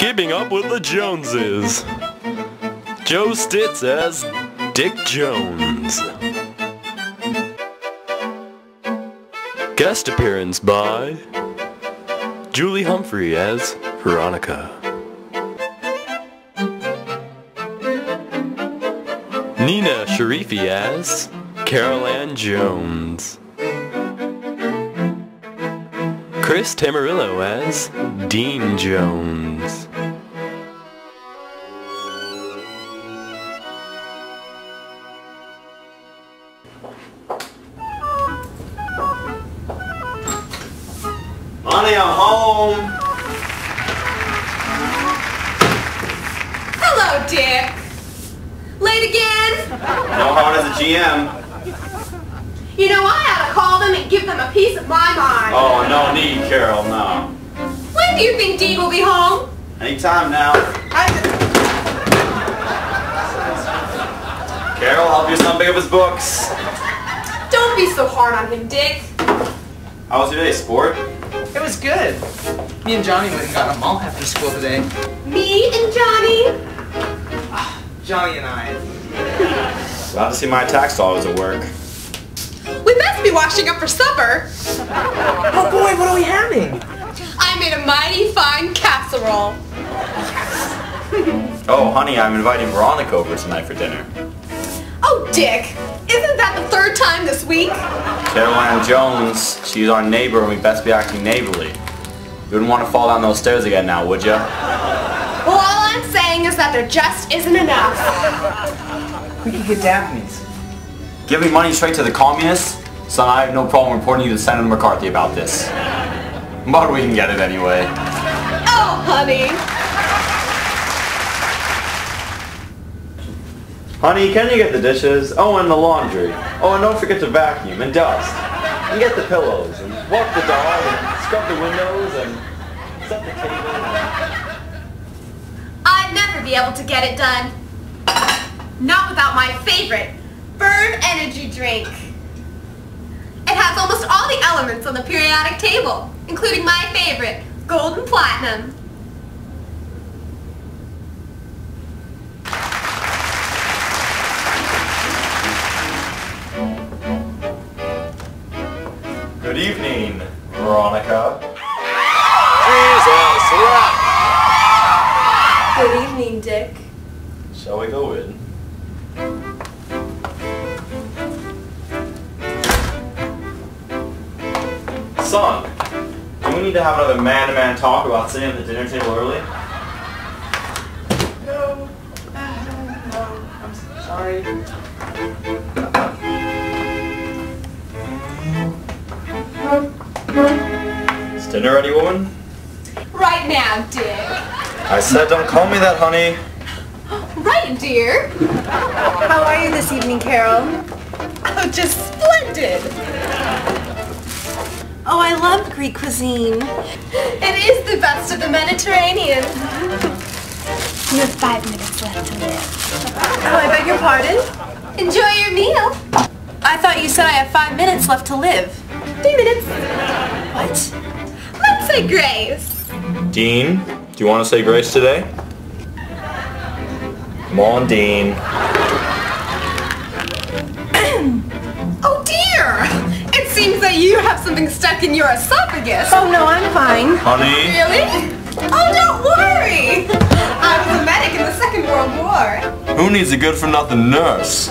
keeping up with the Joneses. Joe Stitts as Dick Jones. Guest appearance by Julie Humphrey as Veronica. Nina Sharifi as Carol Ann Jones. Chris Tamarillo as Dean Jones. Honey, I'm home. Hello, Dick. Late again? No hard as a GM. You know, I ought to call them and give them a piece of my mind. Oh, no need, Carol, no. When do you think Dee will be home? Anytime now. Carol, I'll do something of his books. Don't be so hard on him, Dick. How was your day, sport? It was good. Me and Johnny went and got a mall after school today. Me and Johnny? Johnny and I. Obviously my tax doll was at work. We best be washing up for supper. Oh boy, what are we having? I made a mighty fine casserole. Oh honey, I'm inviting Veronica over tonight for dinner. Oh Dick, isn't that the third time this week? Carol Ann Jones, she's our neighbor and we best be acting neighborly. You wouldn't want to fall down those stairs again now, would you? Well, all I'm saying is that there just isn't enough. We could get Daphne's. Giving money straight to the communists? Son, I have no problem reporting you to Senator McCarthy about this. But we can get it anyway. Oh, honey. Honey, can you get the dishes? Oh, and the laundry. Oh, and don't forget to vacuum and dust. And get the pillows and walk the dog and scrub the windows and set the table. I'd never be able to get it done. Not without my favorite, Firm Energy Drink. It has almost all the elements on the periodic table, including my favorite, Gold and Platinum. Good evening, Veronica. Jesus, rock! Good evening, Dick. Shall we go in? Son, do we need to have another man-to-man talk about sitting at the dinner table early? No. No, I'm sorry. Is dinner ready, woman? Right now, Dick. I said don't call me that, honey. Right, dear. How are you this evening, Carol? Oh, just splendid. Oh, I love Greek cuisine. It is the best of the Mediterranean. You have 5 minutes left to live. Oh, I beg your pardon? Enjoy your meal. I thought you said I have 5 minutes left to live. 3 minutes. What? Let's say grace. Dean, do you want to say grace today? Come on, Dean. Oh dear! It seems that you have something stuck in your esophagus. Oh no, I'm fine. Honey? Really? Oh, don't worry! I was a medic in the Second World War. Who needs a good-for-nothing nurse?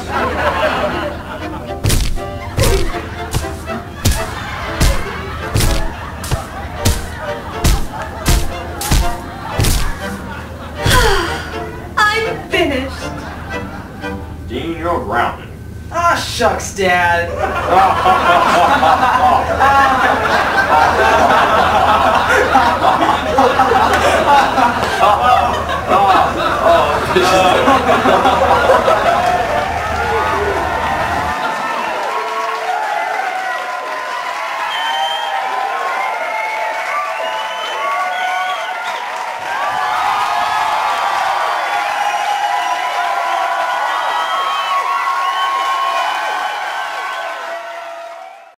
Grounded. Ah, oh, shucks, Dad.